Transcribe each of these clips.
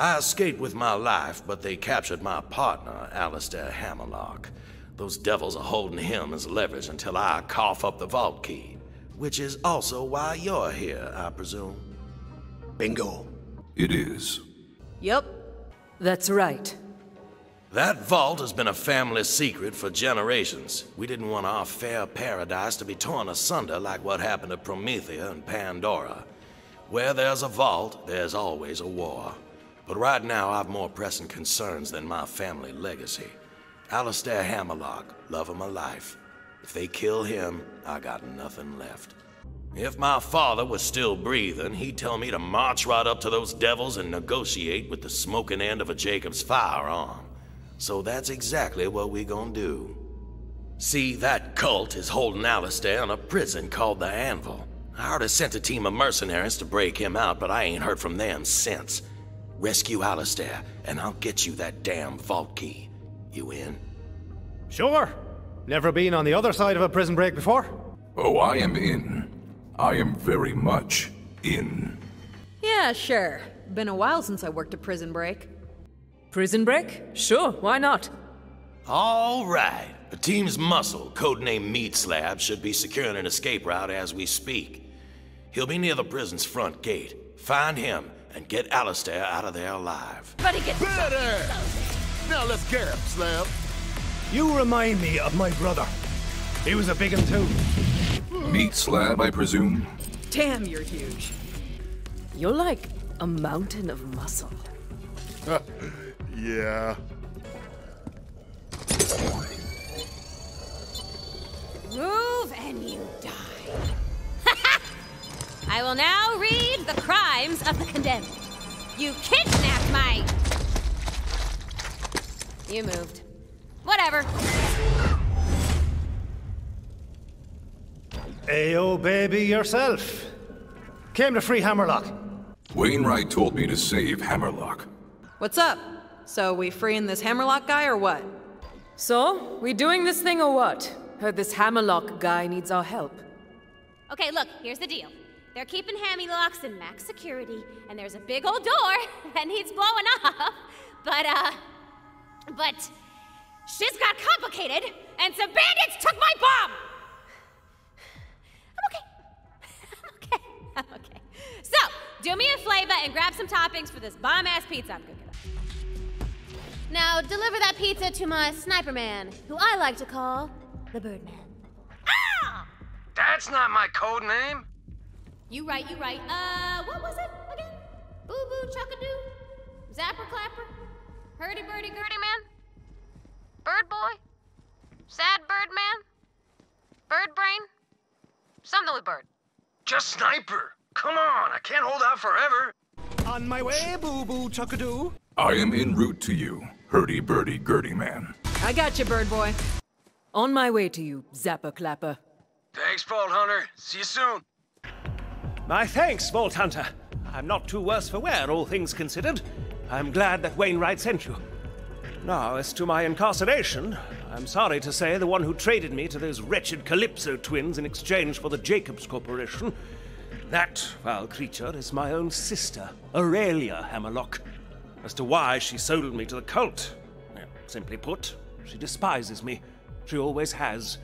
I escaped with my life, but they captured my partner, Alistair Hammerlock. Those devils are holding him as leverage until I cough up the vault key, which is also why you're here, I presume. Bingo. It is. Yep, that's right. That vault has been a family secret for generations. We didn't want our fair paradise to be torn asunder like what happened to Promethea and Pandora. Where there's a vault, there's always a war. But right now, I've more pressing concerns than my family legacy. Alistair Hammerlock, love of my life. If they kill him, I got nothing left. If my father was still breathing, he'd tell me to march right up to those devils and negotiate with the smoking end of a Jacob's firearm. So that's exactly what we gonna do. See, that cult is holding Alistair in a prison called the Anvil. I already sent a team of mercenaries to break him out, but I ain't heard from them since. Rescue Alistair, and I'll get you that damn vault key. You in? Sure. Never been on the other side of a prison break before. Oh, I am in. I am very much in. Yeah, sure. Been a while since I worked a prison break. Prison break? Sure, why not? All right. The team's muscle, codenamed Meat Slab, should be securing an escape route as we speak. He'll be near the prison's front gate. Find him and get Alistair out of there alive. But he gets better! Now let's get him, Slab. You remind me of my brother. He was a big one too. Meat Slab, I presume? Damn, you're huge. You're like a mountain of muscle. Yeah. Move and you die. I will now read the crimes of the condemned. You kidnapped my... You moved. Whatever. Ayo, baby, yourself. Came to free Hammerlock. Wainwright told me to save Hammerlock. What's up? So we freeing this Hammerlock guy or what? So, we doing this thing or what? Heard this Hammerlock guy needs our help. Okay, look, here's the deal. They're keeping Hammerlocks in max security, and there's a big old door that needs blowing up. But shit's got complicated, and some bandits took my bomb! I'm okay. So, do me a flavor and grab some toppings for this bomb-ass pizza I'm cooking up. Now, deliver that pizza to my sniper man, who I like to call the Birdman. Ah! That's not my code name. You right. What was it again? Boo-boo, chuckadoo, zapper clapper, hurdy birdie gurdy man, bird boy, sad bird man, bird brain, something with bird. Just sniper. Come on, I can't hold out forever. On my way, boo-boo, chuckadoo. I am en route to you, hurdy birdie gurdy man. I got you, bird boy. On my way to you, zapper clapper. Thanks, Vault Hunter. See you soon. My thanks, Vault Hunter. I'm not too worse for wear, all things considered. I'm glad that Wainwright sent you. Now, as to my incarceration, I'm sorry to say the one who traded me to those wretched Calypso twins in exchange for the Jacob's Corporation, that foul creature is my own sister, Aurelia Hammerlock. As to why she sold me to the cult, well, simply put, she despises me. She always has.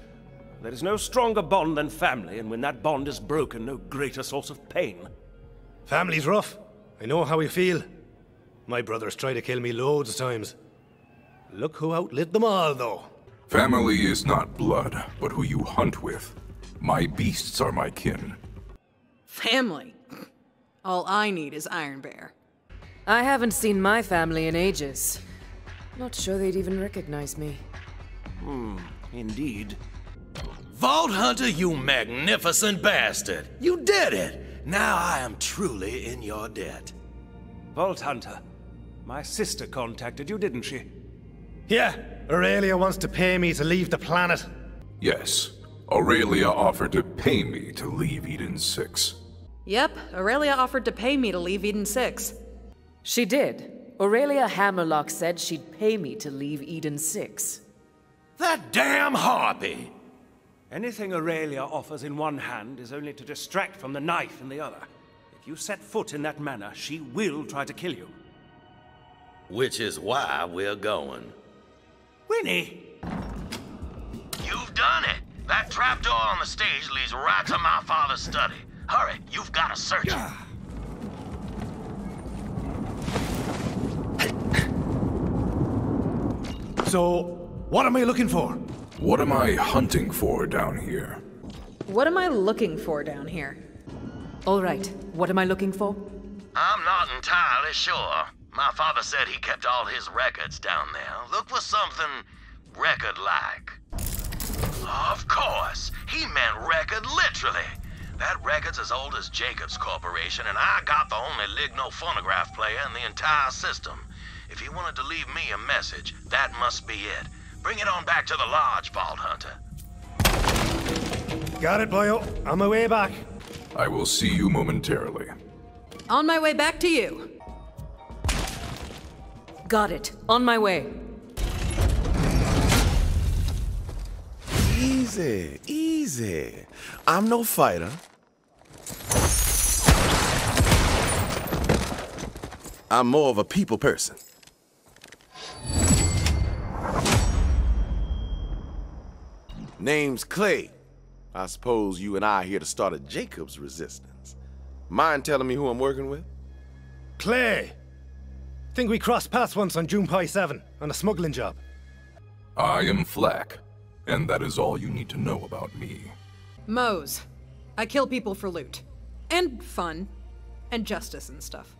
There is no stronger bond than family, and when that bond is broken, no greater source of pain. Family's rough. I know how you feel. My brothers try to kill me loads of times. Look who outlived them all, though. Family is not blood, but who you hunt with. My beasts are my kin. Family? All I need is Iron Bear. I haven't seen my family in ages. Not sure they'd even recognize me. Indeed. Vault Hunter, you magnificent bastard! You did it! Now I am truly in your debt. Vault Hunter, my sister contacted you, didn't she? Yeah, Aurelia wants to pay me to leave the planet. Yes, Aurelia offered to pay me to leave Eden 6. Yep, Aurelia offered to pay me to leave Eden 6. She did. Aurelia Hammerlock said she'd pay me to leave Eden 6. That damn harpy! Anything Aurelia offers in one hand is only to distract from the knife in the other. If you set foot in that manner, she will try to kill you. Which is why we're going. Winnie! You've done it! That trapdoor on the stage leads right to my father's study. Hurry, you've got to search it. So, what am I looking for? What am I hunting for down here? What am I looking for down here? All right, what am I looking for? I'm not entirely sure. My father said he kept all his records down there. Look for something record-like. Of course, he meant record literally. That record's as old as Jacob's Corporation, and I got the only Ligno phonograph player in the entire system. If he wanted to leave me a message, that must be it. Bring it on back to the lodge, Vault Hunter. Got it, Boyle. On my way back. I will see you momentarily. On my way back to you. Got it. On my way. Easy, easy. I'm no fighter. I'm more of a people person. Name's Clay. I suppose you and I are here to start a Jacob's resistance. Mind telling me who I'm working with? Clay! Think we crossed paths once on Junpei 7, on a smuggling job. I am Flak, and that is all you need to know about me. Moze. I kill people for loot. And fun. And justice and stuff.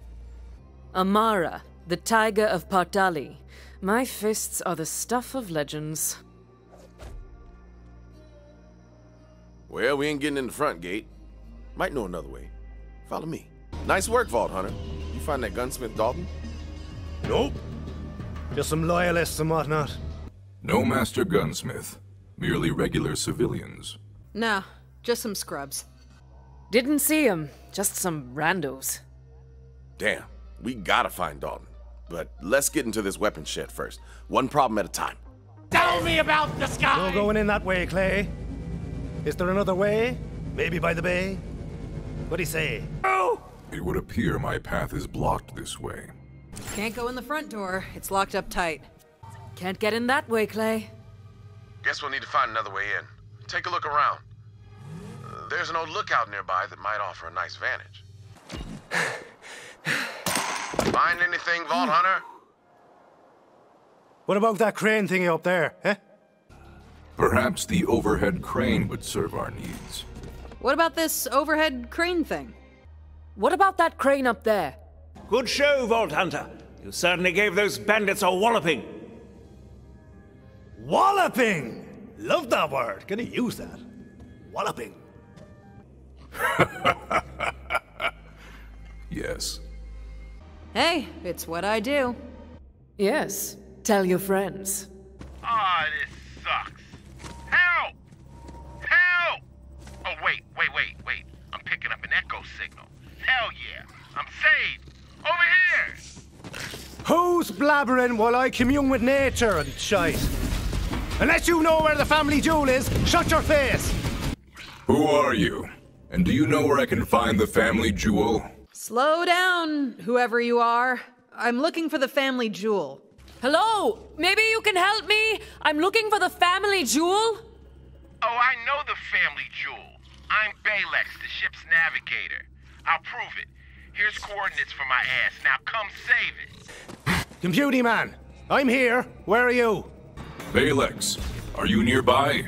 Amara, the tiger of Partali. My fists are the stuff of legends. Well, we ain't getting in the front gate. Might know another way. Follow me. Nice work, Vault Hunter. You find that gunsmith Dalton? Nope. Just some loyalists and whatnot. No master gunsmith. Merely regular civilians. Nah, just some scrubs. Didn't see him. Just some randos. Damn. We gotta find Dalton. But let's get into this weapon shed first. One problem at a time. Tell me about the sky! You're going in that way, Clay. Is there another way? Maybe by the bay? What do you say? Oh! It would appear my path is blocked this way. Can't go in the front door. It's locked up tight. Can't get in that way, Clay. Guess we'll need to find another way in. Take a look around. There's an old lookout nearby that might offer a nice vantage. Find anything, Vault Hunter? What about that crane thingy up there, eh? Perhaps the overhead crane would serve our needs. What about this overhead crane thing? What about that crane up there? Good show, Vault Hunter. You certainly gave those bandits a walloping. Walloping! Love that word. Gonna use that. Walloping. Yes. Hey, it's what I do. Yes. Tell your friends. Ah, this sucks. Help! Help! Oh, wait. I'm picking up an echo signal. Hell yeah! I'm saved! Over here! Who's blabbering while I commune with nature and shite? Unless you know where the family jewel is, shut your face! Who are you? And do you know where I can find the family jewel? Slow down, whoever you are. I'm looking for the family jewel. Hello? Maybe you can help me? I'm looking for the family jewel? Oh, I know the family jewel. I'm Balex, the ship's navigator. I'll prove it. Here's coordinates for my ass. Now come save it. Computing man, I'm here. Where are you? Balex, are you nearby?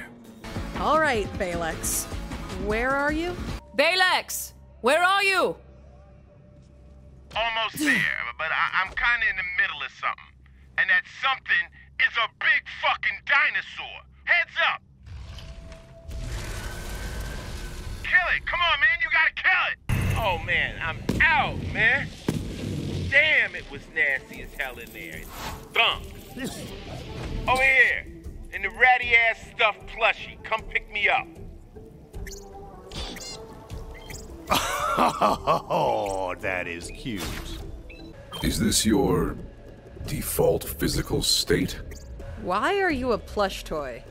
All right, Balex. Where are you? Balex, where are you? Almost there, but I'm kind of in the middle of something. And that something is a big fucking dinosaur. Heads up! Kill it! Come on, man! You gotta kill it! Oh, man, I'm out, man! Damn, it was nasty as hell in there. It's thunk! Over here! In the ratty-ass stuffed plushie. Come pick me up. Oh, that is cute. Is this your default physical state? Why are you a plush toy?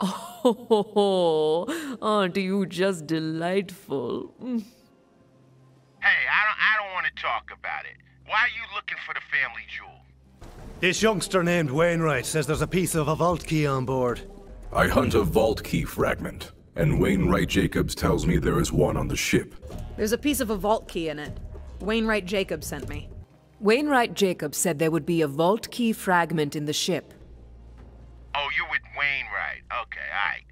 Oh, aren't you just delightful? Hey, I don't want to talk about it. Why are you looking for the family jewel? This youngster named Wainwright says there's a piece of a vault key on board. I hunt a vault key fragment, and Wainwright Jacobs tells me there is one on the ship. There's a piece of a vault key in it. Wainwright Jacobs sent me. Wainwright Jacobs said there would be a vault key fragment in the ship. Oh, you're with Wainwright. Okay, alright.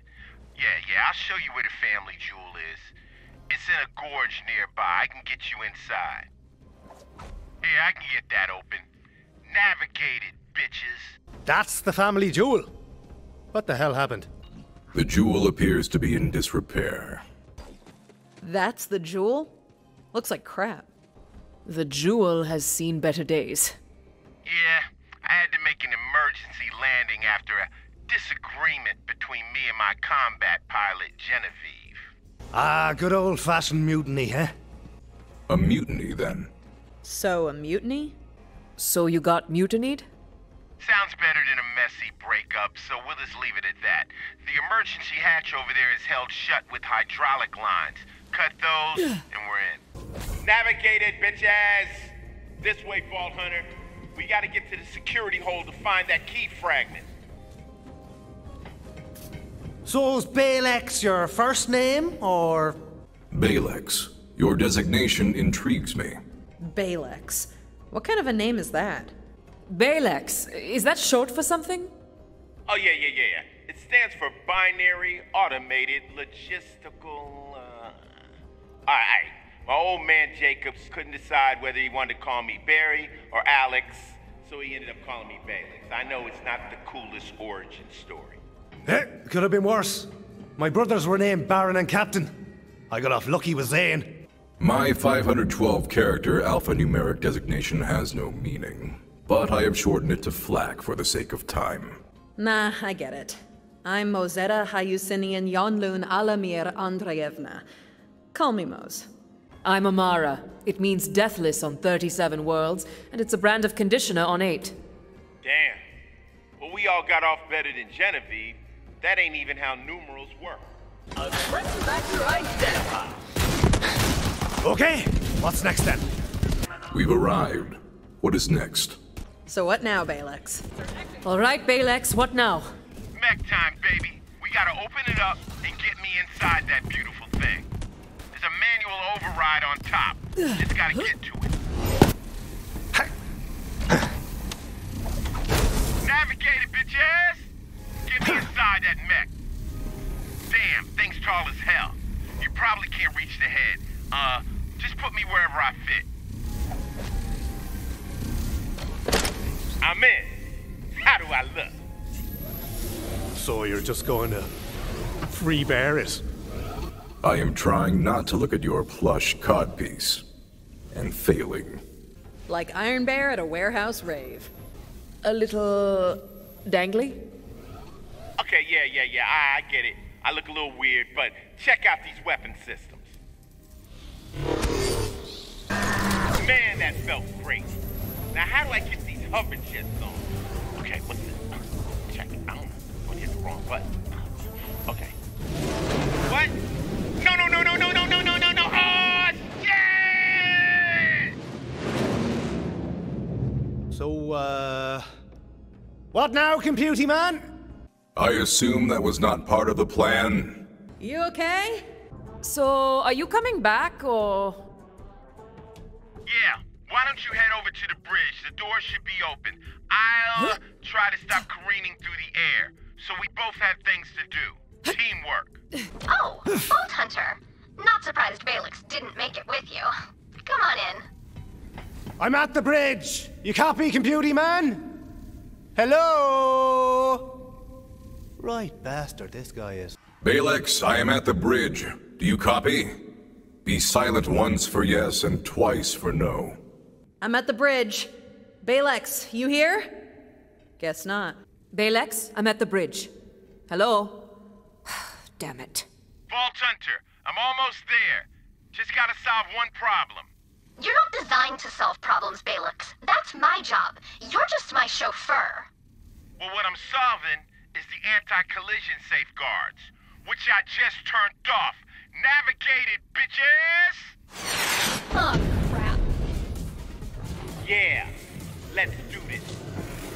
Yeah, I'll show you where the family jewel is. It's in a gorge nearby. I can get you inside. Here, I can get that open. Navigate it, bitches. That's the family jewel. What the hell happened? The jewel appears to be in disrepair. That's the jewel? Looks like crap. The jewel has seen better days. Yeah, I had to make an emergency landing after a disagreement between me and my combat pilot, Genevieve. Ah, good old-fashioned mutiny, huh? A mutiny, then. So, a mutiny? So you got mutinied? Sounds better than a messy breakup, so we'll just leave it at that. The emergency hatch over there is held shut with hydraulic lines. Cut those, and we're in. Navigate it, bitch-ass! This way, Vault Hunter. We gotta get to the security hole to find that key fragment. So is Balex your first name, or...? Balex. Your designation intrigues me. Balex. What kind of a name is that? Balex. Is that short for something? Oh, yeah. It stands for Binary Automated Logistical... Alright. My old man Jacobs couldn't decide whether he wanted to call me Barry or Alex, so he ended up calling me Balex. I know it's not the coolest origin story. It could have been worse. My brothers were named Baron and Captain. I got off lucky with Zane. My 512-character alphanumeric designation has no meaning, but I have shortened it to Flak for the sake of time. Nah, I get it. I'm Mosetta Hyusinian Yonlun Alamir Andreevna. Call me Moze. I'm Amara. It means deathless on 37 worlds, and it's a brand of conditioner on 8. Damn. Well, we all got off better than Genevieve. That ain't even how numerals work. A threat factor identified. Okay, what's next then? We've arrived. What is next? So what now, Balex? All right, Balex, what now? Mech time, baby. We gotta open it up and get me inside that beautiful thing. There's a manual override on top. Just gotta get to it. Navigate it, bitch ass! Get me inside that mech. Damn, thing's tall as hell. You probably can't reach the head. Just put me wherever I fit. I'm in. How do I look? So you're just going to free bear it? I am trying not to look at your plush codpiece. And failing. Like Iron Bear at a warehouse rave. A little... dangly? Okay, yeah, I get it. I look a little weird, but check out these weapon systems. Man, that felt great. Now how do I get these hover jets on? Okay, what's this? Check it. I don't know. I hit the wrong button. Okay. What? No! Oh, shit! So, what now, Computy Man? I assume that was not part of the plan. You okay? So, are you coming back, or...? Yeah, why don't you head over to the bridge? The door should be open. I'll try to stop careening through the air, so we both have things to do. Teamwork. Oh, Vault Hunter. Not surprised Balex didn't make it with you. Come on in. I'm at the bridge. You copy, Computy Man? Hello? Right bastard, this guy is. Balex, I am at the bridge. Do you copy? Be silent once for yes and twice for no. I'm at the bridge. Balex, you here? Guess not. Balex, I'm at the bridge. Hello? Damn it. Vault Hunter, I'm almost there. Just gotta solve one problem. You're not designed to solve problems, Balex. That's my job. You're just my chauffeur. Well, what I'm solving is the anti-collision safeguards, which I just turned off. Navigate it, bitches! Oh, crap. Yeah, let's do this.